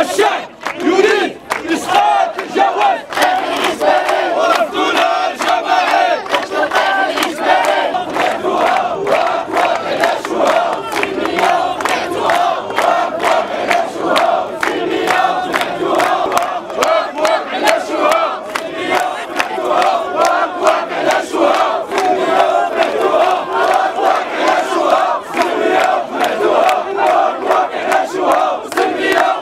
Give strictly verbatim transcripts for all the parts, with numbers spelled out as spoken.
الشعب يريد إسقاط الجواز الإجباري ورفضنا الجماعي تشتطح الإجباري نحتها وأقوى بلاشها في المياه نحتها وأقوى بلاشها في المياه نحتها وأقوى بلاشها في المياه نحتها وأقوى بلاشها في المياه نحتها وأقوى بلاشها في المياه نحتها وأقوى بلاشها في المياه نحتها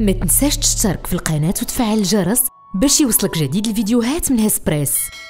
ما تنساش تشترك في القناة وتفعل الجرس باش يوصلك جديد الفيديوهات من هسبريس.